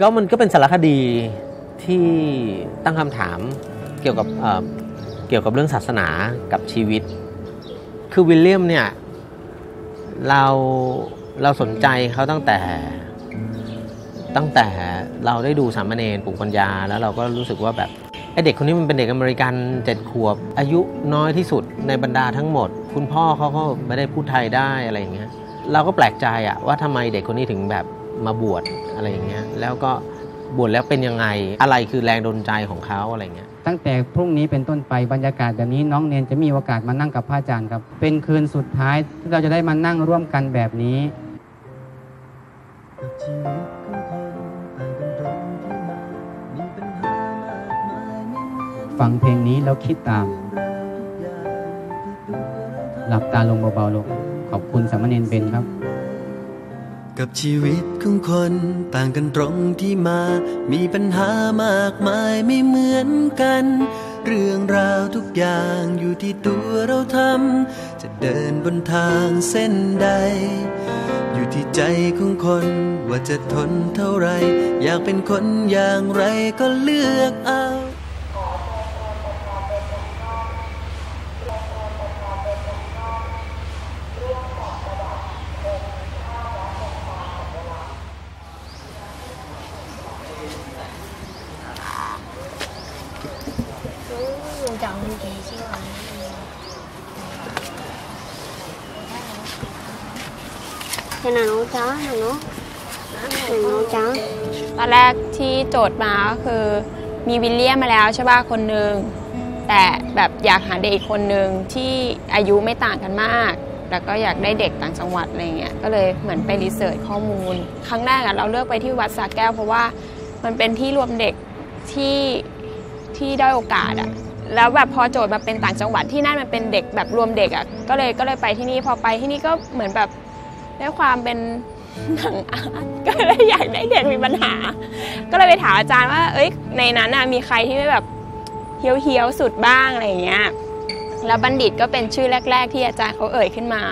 ก็มันก็เป็นสารคดีที่ตั้งคำถามเกี่ยวกับเรื่องศาสนากับชีวิตคือวิลเลียมเนี่ยเราสนใจเขาตั้งแต่เราได้ดูสามเณรปู่ปัญญาแล้วเราก็รู้สึกว่าแบบไอเด็กคนนี้มันเป็นเด็กอเมริกัน7 ขวบอายุน้อยที่สุดในบรรดาทั้งหมดคุณพ่อเขาก็ไม่ได้พูดไทยได้อะไรอย่างเงี้ยเราก็แปลกใจอะว่าทำไมเด็กคนนี้ถึงแบบมาบวชอะไรอย่างเงี้ยแล้วก็บวชแล้วเป็นยังไงอะไรคือแรงดลใจของเขาอะไรเงี้ยตั้งแต่พรุ่งนี้เป็นต้นไปบรรยากาศแบบนี้น้องเนนจะมีโอกาสมานั่งกับพระอาจารย์ครับเป็นคืนสุดท้ายที่เราจะได้มานั่งร่วมกันแบบนี้ฟังเพลงนี้แล้วคิดตามหลับตาลงเบาๆลงขอบคุณสามเณรเป็นครับกับชีวิตของคนต่างกันตรงที่มามีปัญหามากมายไม่เหมือนกันเรื่องราวทุกอย่างอยู่ที่ตัวเราทำจะเดินบนทางเส้นใดอยู่ที่ใจของคนว่าจะทนเท่าไรอยากเป็นคนอย่างไรก็เลือกเอาตอนแรกที่โจทย์มาก็คือมีวิลเลียมมาแล้วใช่ป่ะคนหนึ่งแต่แบบอยากหาเด็กอีกคนหนึ่งที่อายุไม่ต่างกันมากแล้วก็อยากได้เด็กต่างจังหวัดอะไรเงี้ยก็เลยเหมือนไปรีเสิร์ชข้อมูลครั้งแรกเราเลือกไปที่วัดสระแก้วเพราะว่ามันเป็นที่รวมเด็กที่ได้โอกาสอะแล้วแบบพอโจทย์มาเป็นต่างจังหวัดที่นั่นมันเป็นเด็กแบบรวมเด็กอะก็เลยไปที่นี่พอไปที่นี่ก็เหมือนแบบด้วยความเป็นหนังอาร์ตก็เลยอยากได้เด็กมีปัญหาก็เลยไปถามอาจารย์ว่าเอ้ยในนั้นมีใครที่ไม่แบบเฮี้ยวๆสุดบ้างอะไรอย่างเงี้ยแล้วบัณฑิตก็เป็นชื่อแรกๆที่อาจารย์เขาเอ่ยขึ้นมา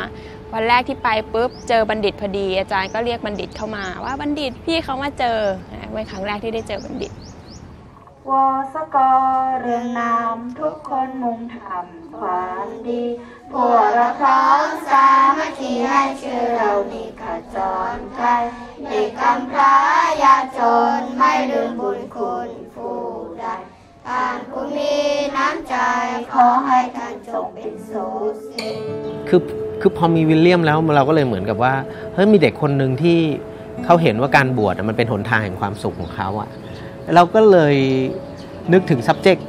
วันแรกที่ไปปุ๊บเจอบัณฑิตพอดีอาจารย์ก็เรียกบัณฑิตเข้ามาว่าบัณฑิตพี่เขามาเจอเป็นครั้งแรกที่ได้เจอบัณฑิตวสกเรื่องนามทุกคนมุ่งทำความดีพวกเราพร้อมสามัคคีให้ชื่อเรามีขจรไกลเด็กกำพร้ายาจนไม่ลืมบุญคุณผู้ใดท่านผู้มีน้ำใจขอให้ท่านจงเป็นสุขสิคือพอมีวิลเลียมแล้วเราก็เลยเหมือนกับว่าเฮ้ยมีเด็กคนหนึ่งที่เขาเห็นว่าการบวชมันเป็นหนทางแห่งความสุขของเขาอะเราก็เลยนึกถึง subject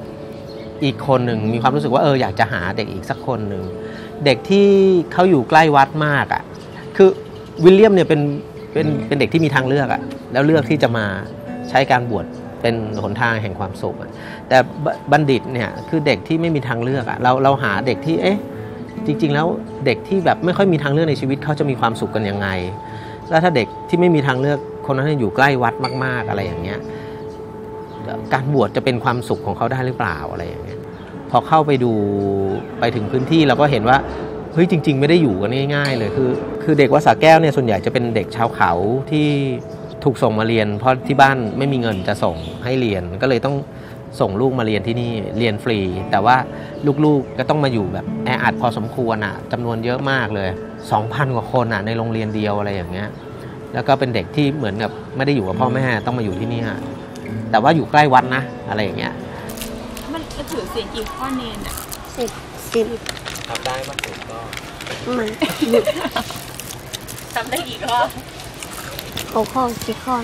อีกคนหนึ่งมีความรู้สึกว่าอยากจะหาเด็กอีกสักคนหนึ่งเด็กที่เขาอยู่ใกล้วัดมากอ่ะคือวิลเลียมเนี่ยเป็นเด็กที่มีทางเลือกอ่ะแล้วเลือกที่จะมาใช้การบวชเป็นหนทางแห่งความสุขอ่ะแต่บัณฑิตเนี่ยคือเด็กที่ไม่มีทางเลือกอ่ะเราหาเด็กที่จริงๆแล้วเด็กที่แบบไม่ค่อยมีทางเลือกในชีวิตเขาจะมีความสุขกันยังไงแล้วถ้าเด็กที่ไม่มีทางเลือกคนนั้นอยู่ใกล้วัดมากๆอะไรอย่างเงี้ยการบวชจะเป็นความสุขของเขาได้หรือเปล่าอะไรอย่างเงี้ยพอเข้าไปดูไปถึงพื้นที่เราก็เห็นว่าเฮ้ยจริงๆไม่ได้อยู่กันง่ายๆเลยคือเด็กวัดสระแก้วเนี่ยส่วนใหญ่จะเป็นเด็กชาวเขาที่ถูกส่งมาเรียนเพราะที่บ้านไม่มีเงินจะส่งให้เรียนก็เลยต้องส่งลูกมาเรียนที่นี่เรียนฟรีแต่ว่าลูกๆก็ต้องมาอยู่แบบแออัดพอสมควรอ่ะจำนวนเยอะมากเลย 2,000 กว่าคนอ่ะในโรงเรียนเดียวอะไรอย่างเงี้ยแล้วก็เป็นเด็กที่เหมือนกับไม่ได้อยู่กับพ่อแม่ต้องมาอยู่ที่นี่ฮะแต่ว่าอยู่ใกล้วัดนะอะไรอย่างเงี้ยมันจะถือเสียงอีกข้อเนนอ่ะ10ทำได้บ้างก็ไม่ทำได้กี่ข้อ6 ข้อ10 ข้อ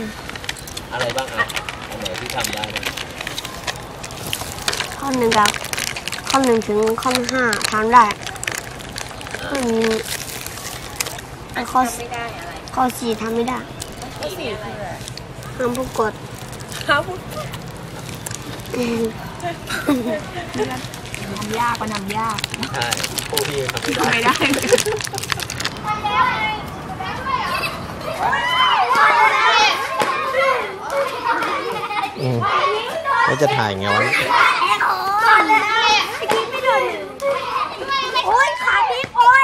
อะไรบ้างอ่ะอันไหนที่ทำได้ข้อหนึ่งครับข้อหนึ่งถึงข้อ5ทำได้ข้อนี้ข้อ4ทำไม่ได้ข้อ4อะไรห้ามผู้กดครับทำยากก็ทำยากใช่โอ้ยทำไม่ได้แล้วจะถ่ายไงวะโอ้ยขาพิกโอ้ย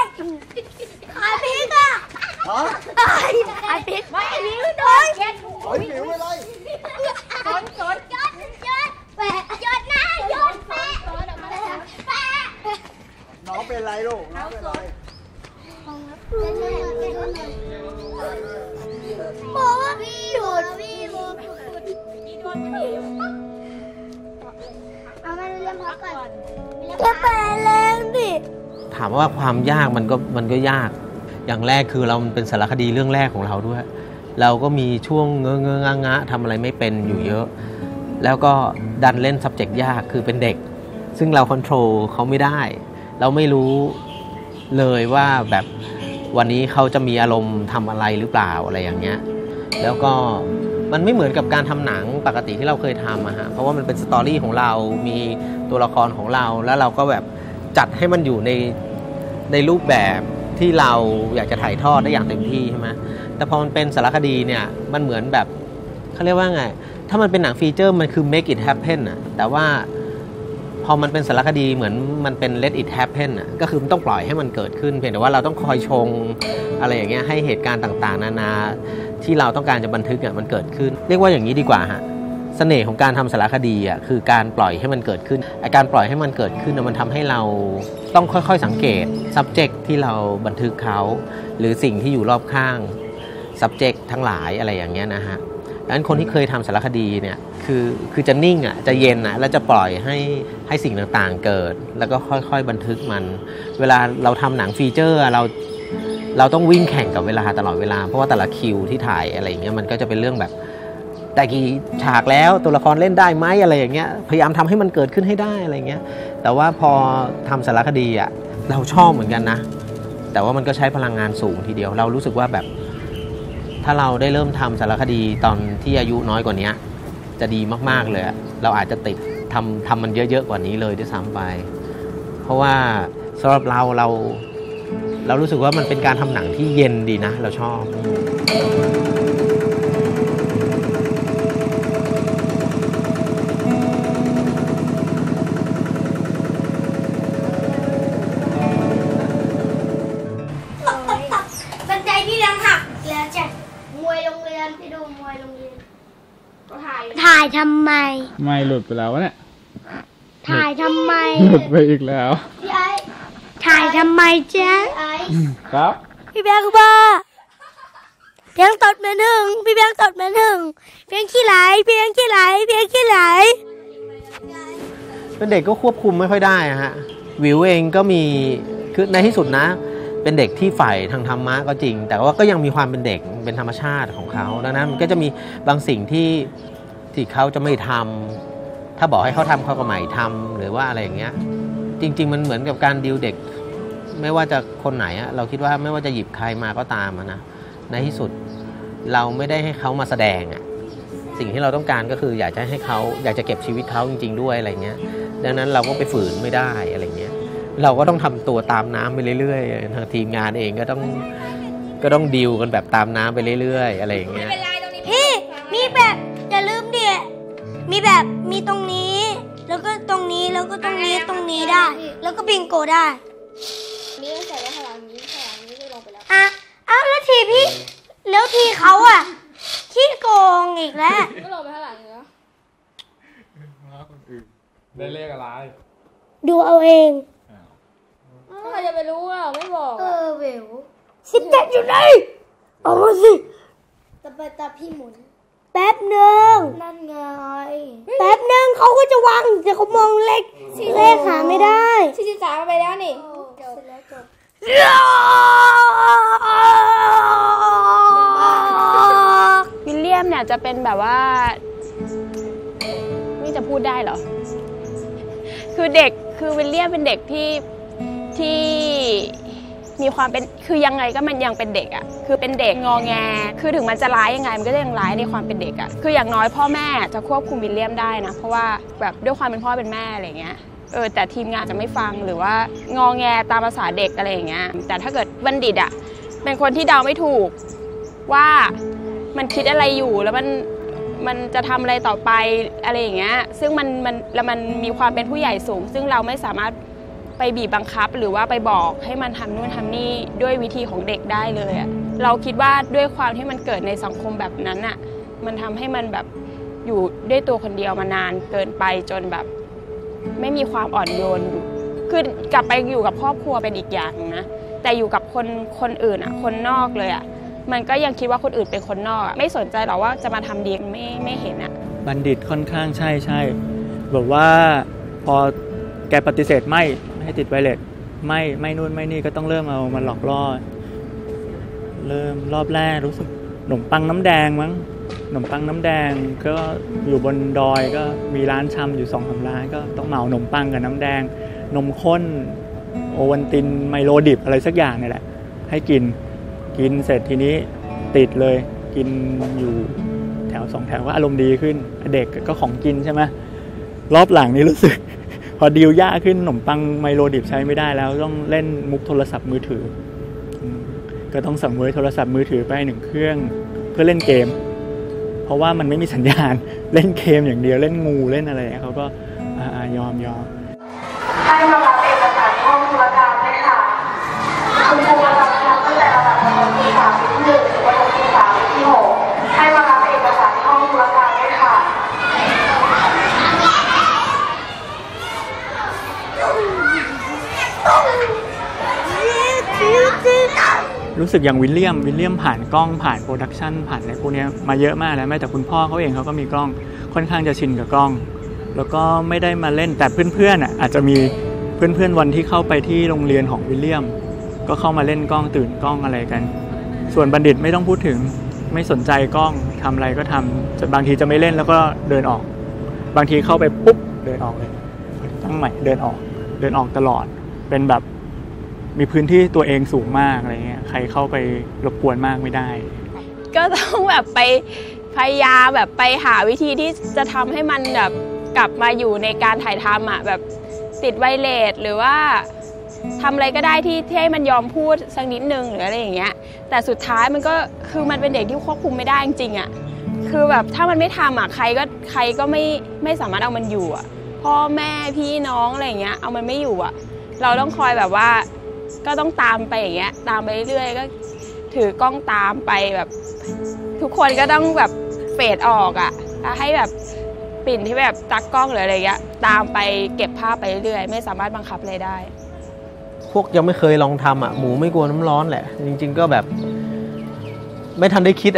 ขาพิกอ่ะขาพิกไม่นิ้วโดนโอ้ยนิ้วอะไร ถามว่าความยากมันก็ยากอย่างแรกคือเราเป็นสารคดีเรื่องแรกของเราด้วยเราก็มีช่วงเงอะเงอะงะทำอะไรไม่เป็นอยู่เยอะแล้วก็ดันเล่น subject ยากคือเป็นเด็กซึ่งเรา control เขาไม่ได้เราไม่รู้เลยว่าแบบวันนี้เขาจะมีอารมณ์ทำอะไรหรือเปล่าอะไรอย่างเงี้ยแล้วก็มันไม่เหมือนกับการทำหนังปกติที่เราเคยทำอะฮะเพราะว่ามันเป็นสตอรี่ของเรามีตัวละครของเราแล้วเราก็แบบจัดให้มันอยู่ในรูปแบบที่เราอยากจะถ่ายทอดได้อย่างเต็มที่ใช่ไหมแต่พอมันเป็นสารคดีเนี่ยมันเหมือนแบบเขาเรียกว่าไงถ้ามันเป็นหนังฟีเจอร์มันคือ make it happen อะแต่ว่าพอมันเป็นสารคดีเหมือนมันเป็น let it happen อะก็คือมันต้องปล่อยให้มันเกิดขึ้นเพียงแต่ว่าเราต้องคอยชงอะไรอย่างเงี้ยให้เหตุการณ์ต่างๆนานาที่เราต้องการจะบันทึกอะมันเกิดขึ้นเรียกว่าอย่างนี้ดีกว่าฮะเสน่ห์ของการทำสารคดีอะคือการปล่อยให้มันเกิดขึ้นการปล่อยให้มันเกิดขึ้นมันทำให้เราต้องค่อยๆสังเกต subject ที่เราบันทึกเขาหรือสิ่งที่อยู่รอบข้าง subject ทั้งหลายอะไรอย่างเงี้ยนะฮะดังนั้นคนที่เคยทำสารคดีเนี่ยคือจะนิ่งอ่ะจะเย็นอ่ะแล้วจะปล่อยให้สิ่งต่างๆเกิดแล้วก็ค่อยๆบันทึกมันเวลาเราทำหนังฟีเจอร์เราต้องวิ่งแข่งกับเวลาตลอดเวลาเพราะว่าแต่ละคิวที่ถ่ายอะไรอย่างเงี้ยมันก็จะเป็นเรื่องแบบแต่กี่ฉากแล้วตัวละครเล่นได้ไหมอะไรอย่างเงี้ยพยายามทำให้มันเกิดขึ้นให้ได้อะไรเงี้ยแต่ว่าพอทำสารคดีอ่ะเราชอบเหมือนกันนะแต่ว่ามันก็ใช้พลังงานสูงทีเดียวเรารู้สึกว่าแบบถ้าเราได้เริ่มทำสารคดีตอนที่อายุน้อยกว่านี้จะดีมากๆเลยเราอาจจะติดทำมันเยอะๆกว่านี้เลยด้วยซ้ำไปเพราะว่าสำหรับเรารู้สึกว่ามันเป็นการทำหนังที่เย็นดีนะเราชอบทำไมไม่หลุดไปแล้ววะเนี่ยถ่ายทำไมหลุดไปอีกแล้วถ่ายทำไมจ๊ะครับพี่แบงค์บ้าเพียงตดเหมือนหึงพี่แบงค์ตดเหมือนหึงเพียงขี้ไหลเพียงขี้ไหลเพียงขี้ไหลเป็นเด็กก็ควบคุมไม่ค่อยได้ฮะวิวเองก็มีคือในที่สุดนะเป็นเด็กที่ใฝ่ทางธรรมะก็จริงแต่ว่าก็ยังมีความเป็นเด็กเป็นธรรมชาติของเขาดังนั้นมันก็จะมีบางสิ่งที่เขาจะไม่ทำถ้าบอกให้เขาทำเขาก็ไม่ทำหรือว่าอะไรอย่างเงี้ยจริงๆมันเหมือนกับการดิวเด็กไม่ว่าจะคนไหนอะเราคิดว่าไม่ว่าจะหยิบใครมาก็ตามนะในที่สุดเราไม่ได้ให้เขามาแสดงอะสิ่งที่เราต้องการก็คืออยากจะให้เขาอยากจะเก็บชีวิตเขาจริงๆด้วยอะไรเงี้ยดังนั้นเราก็ไปฝืนไม่ได้อะไรเงี้ยเราก็ต้องทำตัวตามน้ำไปเรื่อยๆทางทีมงานเองก็ต้องดิวกันแบบตามน้ำไปเรื่อยๆอะไรอย่างเงี้ยพี่มีแบบอย่าลืมดิมีแบบมีตรงนี้แล้วก็ตรงนี้แล้วก็ตรงนี้ตรงนี้ได้แล้วก็บิงโกได้นี่ใส่แล้วขนาดนี้ขนาดนี้ก็ลงไปแล้วอ่ะเอาแล้วทีพี่แล้วทีเขาอ่ะขี้โกงอีกแล้วก็ลงไปข้างหลังเหรอมาคนอื่นได้เลขอะไรดูเอาเองใครจะไปรู้อ่ะไม่บอกเวล17อยู่ไหนเอามาสิจะไปตาพี่หมุนแป๊บหนึ่งนั่นไงแป๊บหนึ่งเขาก็จะวางแต่เขามองเลขหาไม่ได้43ไปแล้วนี่จบแล้วจบวิลเลียมเนี่ยจะเป็นแบบว่าไม่จะพูดได้เหรอคือเด็กคือวิลเลียมเป็นเด็กที่มีความเป็นคือยังไงก็มันยังเป็นเด็กอ่ะคือเป็นเด็กงอแงคือถึงมันจะร้ายยังไงมันก็ยังร้ายในความเป็นเด็กอ่ะคืออย่างน้อยพ่อแม่จะควบคุมวิลเลียมได้นะเพราะว่าแบบด้วยความเป็นพ่อเป็นแม่อะไรเงี้ยแต่ทีมงานจะไม่ฟังหรือว่างอแงตามภาษาเด็กอะไรอย่างเงี้ยแต่ถ้าเกิดบัณฑิตอ่ะเป็นคนที่เดาไม่ถูกว่ามันคิดอะไรอยู่แล้วมันจะทำอะไรต่อไปอะไรอย่างเงี้ยซึ่งมันมีความเป็นผู้ใหญ่สูงซึ่งเราไม่สามารถไปบีบบังคับหรือว่าไปบอกให้มันทำนู่นทำนี่ด้วยวิธีของเด็กได้เลยอะเราคิดว่าด้วยความที่มันเกิดในสังคมแบบนั้นอะมันทำให้มันแบบอยู่ด้วยตัวคนเดียวมานานเกินไปจนแบบไม่มีความอ่อนโยนคือกลับไปอยู่กับครอบครัวเป็นอีกอย่างนะแต่อยู่กับคนอื่นอะคนนอกเลยอะมันก็ยังคิดว่าคนอื่นเป็นคนนอกอะไม่สนใจหรอกว่าจะมาทำดีไม่เห็นอะบัณฑิตค่อนข้างใช่แบบว่าพอแกปฏิเสธไม่ให้ติดไวเลส ไม่นู่นไม่นี่ก็ต้องเริ่มเอามาหลอกล่อเริ่มรอบแรกรู้สึกขนมปังน้ำแดงมั้งขนมปังน้ำแดงก็อยู่บนดอยก็มีร้านชำอยู่ 2-3 ร้านก็ต้องเหมาขนมปังกับน้ำแดงนมข้นโอวัลตินไมโลดิบอะไรสักอย่างนี่แหละให้กินเสร็จทีนี้ติดเลยกินอยู่แถว2แถวก็อารมณ์ดีขึ้นเด็กก็ของกินใช่ไหมรอบหลังนี้รู้สึกพอดีลยากขึ้นขนมปังไมโลดิบใช้ไม่ได้แล้วต้องเล่นมุกโทรศัพท์มือถือก็ต้องสั่งเวอร์โทรศัพท์มือถือไป1เครื่องเพื่อเล่นเกมเพราะว่ามันไม่มีสัญญาณเล่นเกมอย่างเดียวเล่นงูเล่นอะไรเขาก็ยอมให้ระบบเอกสารห้องธุรการไหมคะคุณครูประจำชั้นตั้งแต่ระดับประถมศึกษาปีที่1ถึงประถมศึกษาปีที่6ให้ระบบเอกสารห้องธุรการไหมคะรู้สึกอย่างวิลเลียมผ่านกล้องผ่านโปรดักชันผ่านอะไรพวกนี้มาเยอะมากแล้วแม้แต่คุณพ่อเขาเองเขาก็มีกล้องค่อนข้างจะชินกับกล้องแล้วก็ไม่ได้มาเล่นแต่เพื่อนๆอาจจะมีเพื่อนวันที่เข้าไปที่โรงเรียนของวิลเลียมก็เข้ามาเล่นกล้องตื่นกล้องอะไรกันส่วนบัณฑิตไม่ต้องพูดถึงไม่สนใจกล้องทำอะไรก็ทำจนบางทีจะไม่เล่นแล้วก็เดินออกบางทีเข้าไปปุ๊บเดินออกเลยตั้งใหม่เดินออกตลอดเป็นแบบมีพื้นที่ตัวเองสูงมากอะไรเงี้ยใครเข้าไปรบกวนมากไม่ได้ก็ต้องแบบไปพยายามแบบไปหาวิธีที่จะทำให้มันแบบกลับมาอยู่ในการถ่ายทำแบบติดไวเลสหรือว่าทำอะไรก็ได้ที่ให้มันยอมพูดสักนิดนึงหรืออะไรอย่างเงี้ยแต่สุดท้ายมันก็คือมันเป็นเด็กที่ควบคุมไม่ได้จริงๆคือแบบถ้ามันไม่ทำใครก็ไม่สามารถเอามันอยู่พ่อแม่พี่น้องอะไรอย่างเงี้ยเอามันไม่อยู่เราต้องคอยแบบว่าก็ต้องตามไปอย่างเงี้ยตามไปเรื่อยๆก็ถือกล้องตามไปแบบทุกคนก็ต้องแบบเฟดออกให้แบบปิ่นที่แบบตักกล้องหรืออะไรเงี้ยตามไปเก็บภาพไปเรื่อยๆไม่สามารถบังคับอะไรได้พวกยังไม่เคยลองทำหมูไม่กลัวน้ำร้อนแหละจริงๆก็แบบไม่ทันได้คิด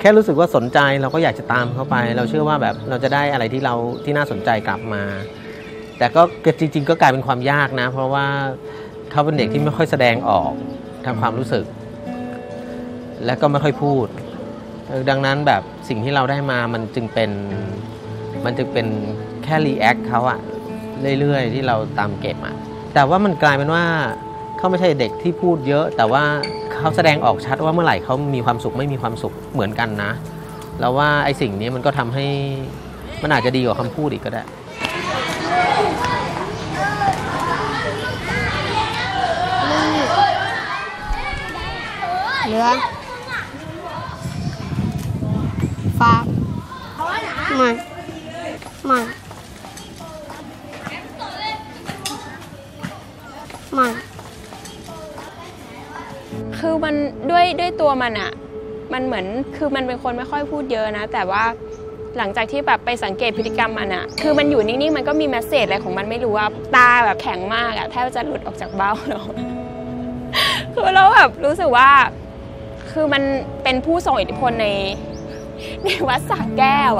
แค่รู้สึกว่าสนใจเราก็อยากจะตามเข้าไปเราเชื่อว่าแบบเราจะได้อะไรที่น่าสนใจกลับมาแต่ก็จริงๆก็กลายเป็นความยากนะเพราะว่าเขาเป็นเด็กที่ไม่ค่อยแสดงออกทางความรู้สึกและก็ไม่ค่อยพูดดังนั้นแบบสิ่งที่เราได้มามันจึงเป็นแค่รีแอคเขาเรื่อยๆที่เราตามเก็บแต่ว่ามันกลายเป็นว่าเขาไม่ใช่เด็กที่พูดเยอะแต่ว่าเขาแสดงออกชัดว่าเมื่อไหร่เขามีความสุขไม่มีความสุขเหมือนกันนะแล้วว่าไอ้สิ่งนี้มันก็ทำให้มันอาจจะดีกว่าคำพูดอีกก็ได้เหลือฟ้าไม่คือมันด้วยตัวมันมันเหมือนคือมันเป็นคนไม่ค่อยพูดเยอะนะแต่ว่าหลังจากที่แบบไปสังเกตพฤติกรรมมันคือมันอยู่นิ่งๆมันก็มีแมสเสจอะไรของมันไม่รู้ตาแบบแข็งมากแทบจะหลุดออกจากเบ้าเราคือเราแบบรู้สึกว่าคือมันเป็นผู้ทรงอิทธิพลในวัดสระแก้ว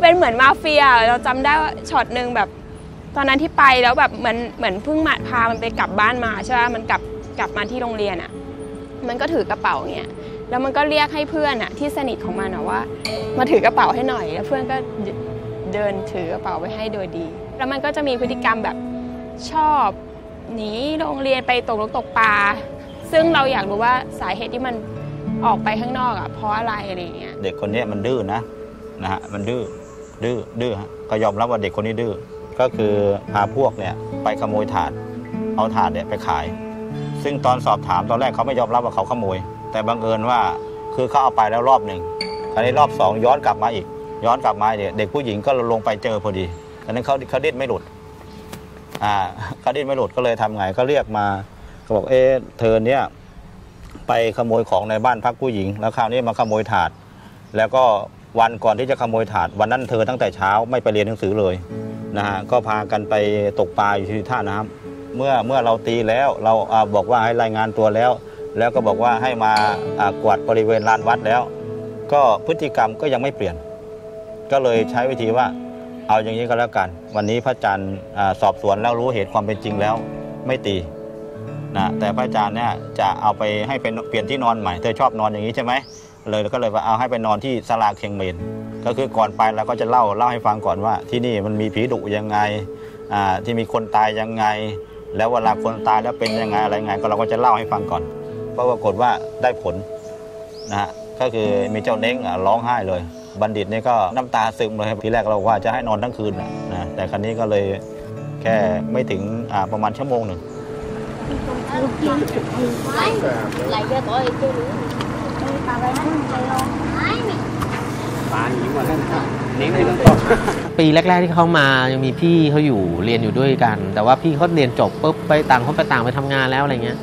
เป็นเหมือนมาเฟียเราจำได้ว่าช็อตหนึ่งแบบตอนนั้นที่ไปแล้วแบบเหมือนเพิ่งมาพามันไปกลับบ้านมาใช่ไหมมันกลับมาที่โรงเรียนมันก็ถือกระเป๋าเงี้ยแล้วมันก็เรียกให้เพื่อนที่สนิทของมันว่ามาถือกระเป๋าให้หน่อยแล้วเพื่อนก็เดินถือกระเป๋าไปให้โดยดีแล้วมันก็จะมีพฤติกรรมแบบชอบหนีโรงเรียนไปตกปลาซึ่งเราอยากรู้ว่าสาเหตุที่มันออกไปข้างนอกเพราะอะไรอะไรเงี้ยเด็กคนนี้มันดื้อนะฮะมันดื้อฮะก็ยอมรับว่าเด็กคนนี้ดื้อก็คือพาพวกเนี่ยไปขโมยถาดเอาถาดเนี่ยไปขายซึ่งตอนสอบถามตอนแรกเขาไม่ยอมรับว่าเขาขโมยแต่บังเอิญว่าคือเขาเอาไปแล้วรอบหนึ่งคราวนี้รอบ2ย้อนกลับมาเนี่ยเด็กผู้หญิงก็ลงไปเจอพอดีดังนั้นเขาดิ้นไม่หลุดเขาดิ้นไม่หลุดก็เลยทำไงก็เรียกมาเขาบอกเธอเนี่ยไปขโมยของในบ้านพักผู้หญิงแล้วคราวนี้มาขโมยถาดแล้วก็วันก่อนที่จะขโมยถาดวันนั้นเธอตั้งแต่เช้าไม่ไปเรียนหนังสือเลยนะฮะก็พากันไปตกปลาอยู่ที่ท่าน้ำเมื่อเราตีแล้วเราบอกว่าให้รายงานตัวแล้วก็บอกว่าให้มากวาดบริเวณลานวัดแล้วก็พฤติกรรมก็ยังไม่เปลี่ยนก็เลยใช้วิธีว่าเอาอย่างนี้ก็แล้วกันวันนี้พระอาจารย์สอบสวนแล้วรู้เหตุความเป็นจริงแล้วไม่ตี นะแต่พระอาจารย์เนี่ยจะเอาไปให้เป็นเปลี่ยนที่นอนใหม่เธอชอบนอนอย่างนี้ใช่ไหมเลยก็เลยว่าเอาให้ไปนอนที่ศาลาเคียงเมนก็คือก่อนไปเราก็จะเล่าให้ฟังก่อนว่าที่นี่มันมีผีดุยังไงที่มีคนตายยังไงแล้วเวลาคนตายแล้วเป็นยังไงอะไรไงก็เราก็จะเล่าให้ฟังก่อนเพราะปรากฏว่าได้ผลนะฮะก็คือมีเจ้าเน้งร้องไห้เลยบัณฑิตนี่ก็น้ำตาซึมเลยทีแรกเราว่าจะให้นอนทั้งคืนนะแต่ครั้งนี้ก็เลยแค่ไม่ถึงประมาณชั่วโมงหนึ่งปีแรกๆที่เขามายังมีพี่เขาอยู่เรียนอยู่ด้วยกันแต่ว่าพี่เขาเรียนจบปุ๊บไปต่างคนไปต่างไปทำงานแล้วอะไรเงี้ย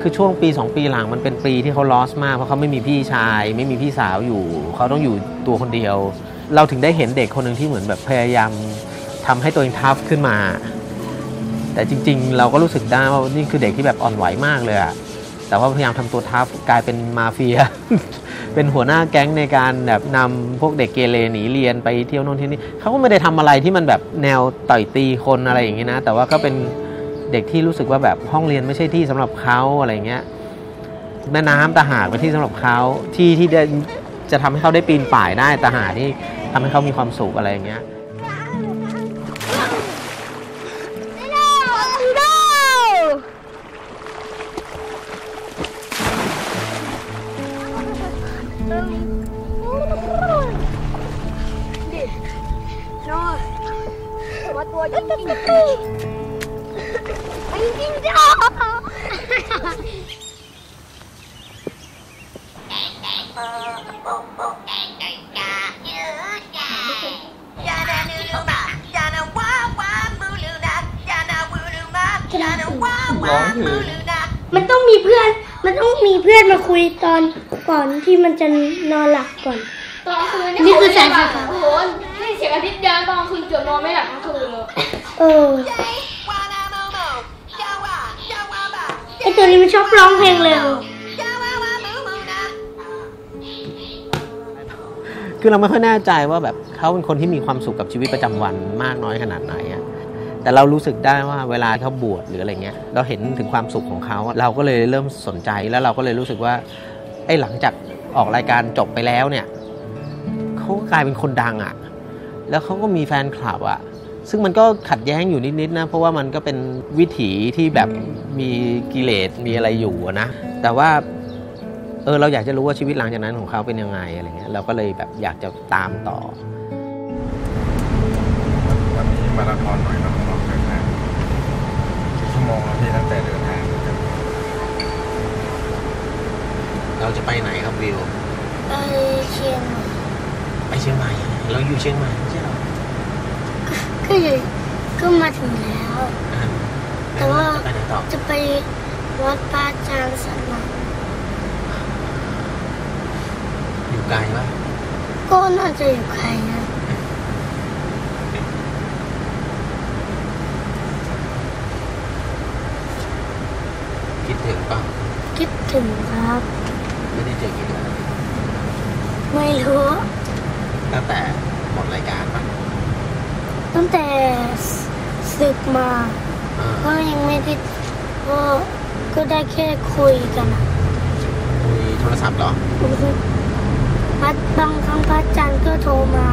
คือช่วงปี2ปีหลังมันเป็นปีที่เขาลอสมากเพราะเขาไม่มีพี่ชายไม่มีพี่สาวอยู่เขาต้องอยู่ตัวคนเดียวเราถึงได้เห็นเด็กคนหนึ่งที่เหมือนแบบพยายามทำให้ตัวเองทัฟขึ้นมาแต่จริงๆเราก็รู้สึกได้ว่านี่คือเด็กที่แบบอ่อนไหวมากเลยอะแต่ว่าพยายามทำตัวทัฟกลายเป็นมาเฟีย เป็นหัวหน้าแก๊งในการแบบนำพวกเด็กเกเรหนีเรียนไปเที่ยวโน่นที่นี่เขาก็ไม่ได้ทำอะไรที่มันแบบแนวต่อยตีคนอะไรอย่างนี้นะแต่ว่าก็เป็นเด็กที่รู้สึกว่าแบบห้องเรียนไม่ใช่ที่สำหรับเขาอะไรเงี้ยแม่น้ำตาหากเป็นที่สำหรับเขาที่จะทำให้เขาได้ปีนป่ายได้ตาหากที่ทำให้เขามีความสุขอะไรอย่างเงี้ยมันต้องมีเพื่อนมาคุยตอนก่อนที่มันจะนอนหลับก่อนตอนคืนนี่คือแสงค่ะโอ้โหนี่เสียงอาทิตย์เดินตอนคืนเกือบนอนไม่หลับทั้งคืนเลยไอตัวนี้มันชอบร้องเพลงเลยคือเราไม่ค่อยแน่ใจว่าแบบเขาเป็นคนที่มีความสุขกับชีวิตประจำวันมากน้อยขนาดไหนอะแต่เรารู้สึกได้ว่าเวลาเขาบวชหรืออะไรเงี้ยเราเห็นถึงความสุขของเขาเราก็เลยเริ่มสนใจแล้วเราก็เลยรู้สึกว่าไอ้หลังจากออกรายการจบไปแล้วเนี่ยเขากลายเป็นคนดังอ่ะแล้วเขาก็มีแฟนคลับอ่ะซึ่งมันก็ขัดแย้งอยู่นิดๆนะเพราะว่ามันก็เป็นวิถีที่แบบมีกิเลสมีอะไรอยู่นะแต่ว่าเราอยากจะรู้ว่าชีวิตหลังจากนั้นของเขาเป็นยังไงอะไรเงี้ยเราก็เลยแบบอยากจะตามต่อวันนี้มาราธอนหน่อยนะมองที่ตั้งแต่เดินทางเราจะไปไหนครับวิวไปเชียงใหม่ไปเชียงใหม่เราอยู่เชียงใหม่ใช่หรอก็มาถึงแล้วแต่ว่าจะไปวัดป่าจางสนามอยู่ไกลไหมก็น่าจะอยู่ไกลนะคิดถึงป่ะคิดถึงครับไม่ได้เจอกี่เดือนไม่รู้ตั้งแต่หมดรายการป่ะตั้งแต่ศึกมาก็ยังไม่ได้ก็ได้แค่คุยกันคุยโทรศัพท์เหรอพัดบางครั้งพัดจันก็โทรมา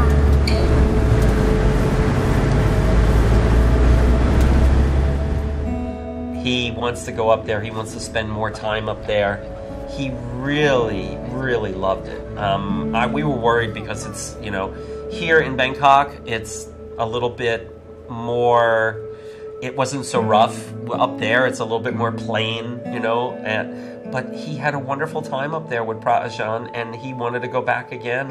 He wants to go up there. He wants to spend more time up there. He really, really loved it. We were worried because it's, you know, here in Bangkok, it's a little bit more, it wasn't so rough. Up there, it's a little bit more plain, you know. But he had a wonderful time up there with Prajan, and he wanted to go back again.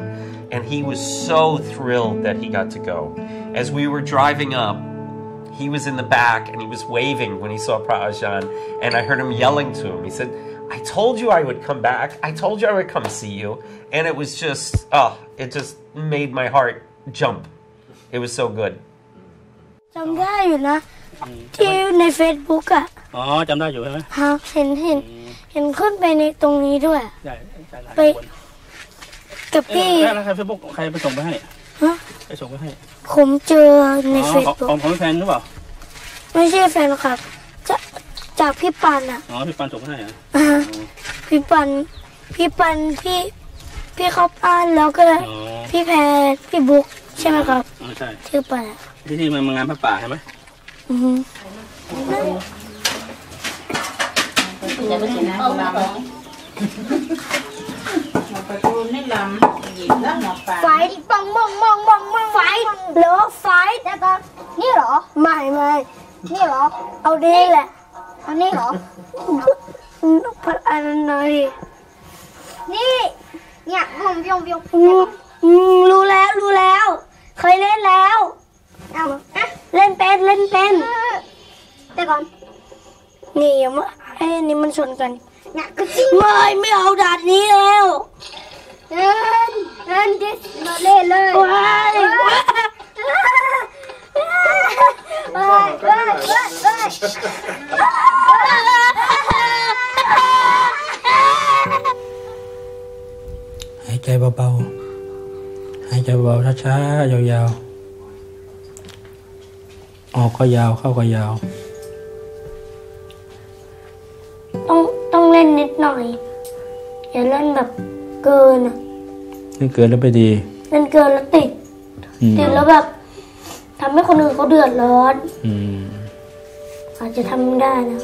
And he was so thrilled that he got to go. As we were driving up, he was in the back and he was waving when he saw Prajan, and I heard him yelling to him. He said, "I told you I would come back. I told you I would come see you." And it was just, it just made my heart jump. It was so good. จำได้อยู่นะที่ใน Facebook อ่ะอ๋อจำได้อยู่ใช่ไหมฮะเห็นขึ้นไปในตรงนี้ด้วยไปกับพี่ใคร Facebook ใครไปส่งไปให้ไปส่งไปให้ผมเจอในเฟซบุ๊กของแฟนหรือเปล่าไม่ใช่แฟนครับ จากพี่ปันอ่ะอ๋อพี่ปันส่งให้เหรอพี่ปันพี่เข้าบ้านแล้วก็พี่แพรพี่บุ๊กใช่ไหมครับอ๋อใช่ชื่อปันที่นี่มันงานผ้าป่าใช่ไหมอือจะไปกินน้ำลำมาประตูนี่ลำหยิบแล้วหมอปลาไฟปังมองไฟเหรอไฟแล้วก็นี่เหรอไม่นี่เหรอเอาดีแหละเอานี่เหรอนุ๊กพัดอันน้อยนี่เนี่ยยงรู้แล้วเคยเล่นแล้วเล่นเป็นแต่ก่อนนี่อย่ามาไอ้นี่มันชนกันเนี่ยก็จริงไม่เอาดาดนี้แล้วเล่นดิสมาเล่นเลยหายใจเบาๆหายใจเบาช้าๆยาวๆออกก็ยาวเข้าก็ยาวต้องเล่นนิดหน่อยอย่าเล่นแบบเกินเล่นเกินแล้วไปดีเล่นเกินแล้วติดแล้วแบบทำให้คนอื่นเขาเดือดร้อนอาจจะทำได้นะ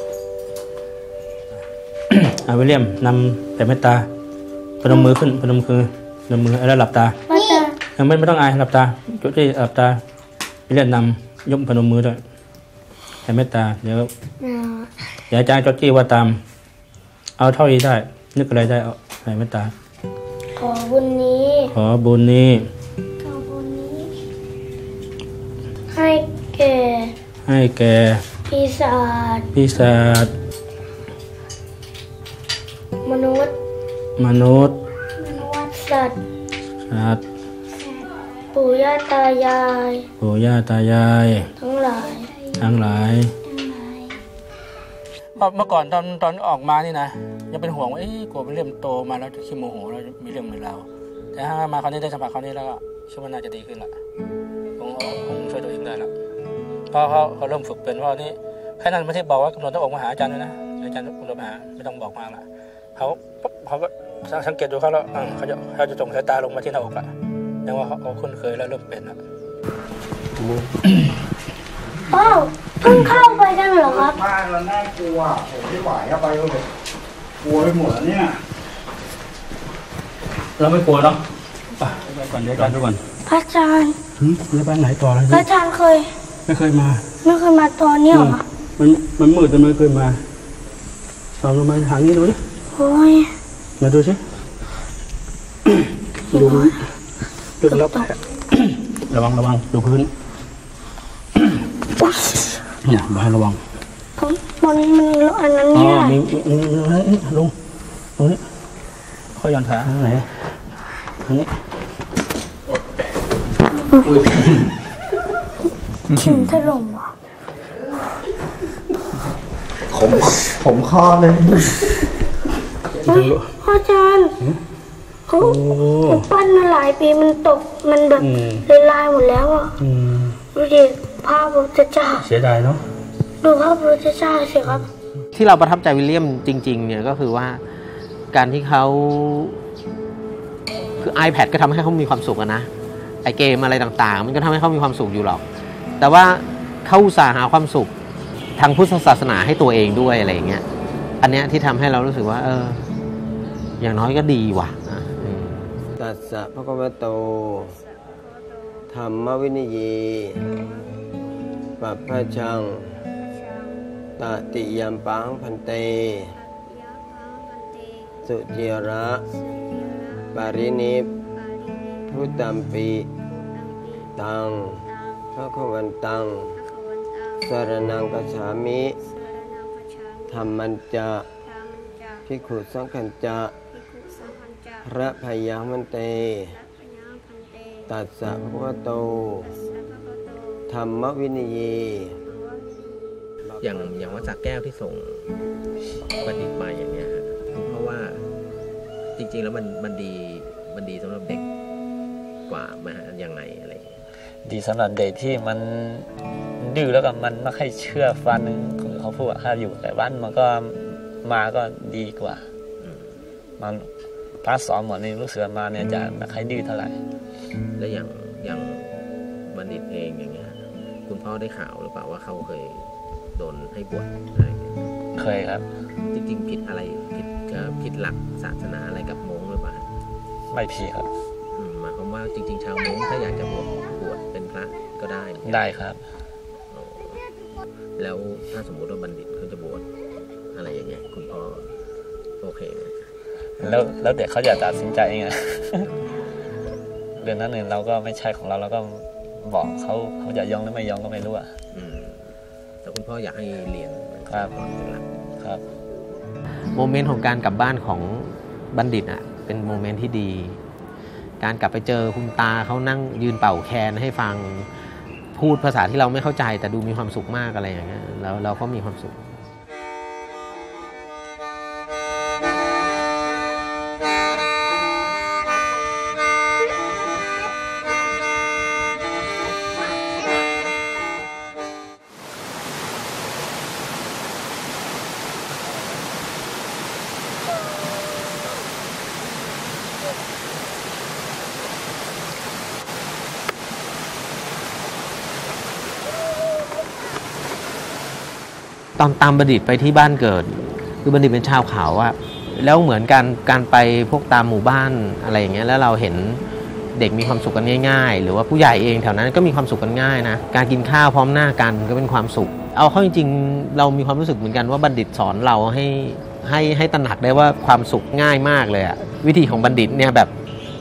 เอาวิลเลียมนำแต่เมตตาพนมมือขึ้นพนมมือแล้วหลับตาไม่ต้องอายหลับตาจุดที่หลับตาวิลเลียมนำยกพนมมือด้วยแต่เมตตาเดี๋ยวอาจารย์จุดที่ว่าตามเอาเท่าที่ได้นึกอะไรได้เอาแต่เมตตาขอบุญนี้ให้แก่ปีศาจมนุษย์สัตว์ปู่ย่าตายายทั้งหลายเมื่อก่อนตอนออกมานี่นะยังเป็นห่วงว่าเอ๊ะกลัวเป็นเรื่องโตมาแล้วจะขี้โมโหแล้วมีเรื่องมีราวแต่ถ้ามาคราวนี้ได้สัมผัสคราวนี้แล้วก็ชีวิตน่าจะดีขึ้นละคงช่วยตัวเองได้ละเพราะเขาเริ่มฝึกเป็นเพราะนี่แค่นั้นไม่ใช่บอกว่ากำลังต้องออกมาหาอาจารย์ด้วยนะอาจารย์กำลังมาไม่ต้องบอกมากละเขาปุ๊บเขาก็สังเกตดูเขาแล้วเขาจะส่งสายตาลงมาที่หน้าอกละแปลว่าเขาคุ้นเคยแล้วเริ่มเป็นละโอ้เพิ่งเข้าไปกันเหรอครับบ้านเราน่ากลัวผมไม่ไหวอะไปก็แบบกลัวไปหมดเนี่ยเราไม่กลัวหรอกไปก่อนเดี๋ยวก่อนพระอาจารย์เรื่องบ้านไหนต่อแล้วพระอาจารย์เคยไม่เคยมาตอนนี้หรอมันมืดแต่ไม่เคยมาเราลงมาหางี้ดูดิโอ้ยมาดูสิดูรอบระวังดูพื้นเนี่ยบอกให้ระวังมันอันนั้นนี่อ๋อมีลุงตรงนี้ค่อยย้อนขาไหนตรงนี้ชิ้นถล่มอ่ะผมคอเลยพ่ออาจารย์เขาปั้นมาหลายปีมันตกมันแบบลายหมดแล้วอ่ะดูดิภาพพระพุทธเจ้าเสียดายเนาะดูภาพพระพุทธเจ้าสิครับที่เราประทับใจวิลเลียมจริงๆเนี่ยก็คือว่าการที่เขาคือ iPad ก็ทำให้เขามีความสุขนะไอเกมอะไรต่างๆมันก็ทำให้เขามีความสุขอยู่หรอกแต่ว่าเขาอุตส่าห์หาความสุขทางพุทธศาสนาให้ตัวเองด้วยอะไรอย่างเงี้ยอันเนี้ยที่ทำให้เรารู้สึกว่าอย่างน้อยก็ดีว่ะตัสสะภะคะวะโตธัมมวินัยปัพพชังตติยัมปังพันเตสุจิระปารินิพพุตัมปิตังพระขวันตังสรนังกัจฉามิธัมมัญจะภิกขุสังฆัญจะพระพยามันเตตัสสะภะคะวะโตธัมมวินัยอย่างวัดสระแก้วที่ส่งบัณฑิตมาอย่างเงี้ยเพราะว่าจริงๆแล้วมันดีสำหรับเด็กกว่ามาอย่างไรอะไรดีสำหรับเด็กที่มันดื้อแล้วก็มันไม่ค่อยเชื่อฟัง เขาพูดถ้าอยู่แต่บ้านมันก็มาก็ดีกว่ามันพาสอนเหมือนนี่ลูกเสือมาเนี่ยจะไม่ค่อยดื้อเท่าไหร่และอย่างบัณฑิตเองอย่างเงี้ยคุณพ่อได้ข่าวหรือเปล่าว่าเขาเคยโดนให้บวชอะไรเคยครับจริงๆผิดอะไรผิดหลักศาสนาอะไรกับม้งหรือเปล่าไม่ผิดครับหมายความว่าจริงๆชาวม้งถ้าอยากจะบวชเป็นพระก็ได้ครับแล้วถ้าสมมติว่าบัณฑิตเขาจะบวชอะไรอย่างเงี้ยคุณพ่อโอเคแล้วแต่เขาอยากตัดสินใจไงเรื่องนั้นเราก็ไม่ใช่ของเราก็บอกเขาจะยอมหรือไม่ยอมก็ไม่รู้อ่ะแต่คุณพ่ออยากให้เรียนครับครับโมเมนต์ของการกลับบ้านของบัณฑิตอ่ะเป็นโมเมนต์ที่ดีการกลับไปเจอคุณตาเขานั่งยืนเป่าแคนให้ฟังพูดภาษาที่เราไม่เข้าใจแต่ดูมีความสุขมากอะไรอย่างเงี้ยแล้วเราก็มีความสุขตอนตามบัณฑิตไปที่บ้านเกิดคือบัณฑิตเป็นชาวเขาอะแล้วเหมือนการไปพวกตามหมู่บ้านอะไรอย่างเงี้ยแล้วเราเห็นเด็กมีความสุขกันง่ายๆหรือว่าผู้ใหญ่เองแถวนั้นก็มีความสุขกันง่ายนะการกินข้าวพร้อมหน้ากันก็เป็นความสุขเอาเข้าจริงๆเรามีความรู้สึกเหมือนกันว่าบัณฑิตสอนเราให้ตระหนักได้ว่าความสุขง่ายมากเลยอะวิธีของบัณฑิตเนี่ยแบบ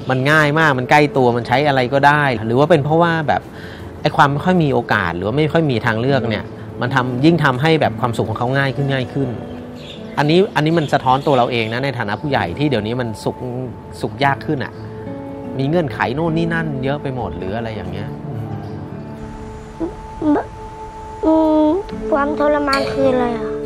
มันง่ายมากมันใกล้ตัวมันใช้อะไรก็ได้หรือว่าเป็นเพราะว่าแบบไอ้ความไม่ค่อยมีโอกาสหรือว่าไม่ค่อยมีทางเลือกเนี่ยมันยิ่งทำให้แบบความสุขของเขาง่ายขึ้นอันนี้มันสะท้อนตัวเราเองนะในฐานะผู้ใหญ่ที่เดี๋ยวนี้มันสุขยากขึ้นอ่ะมีเงื่อนไขโน่นนี่นั่นเยอะไปหมดหรืออะไรอย่างเงี้ยความทรมานคืออะไรอ่ะ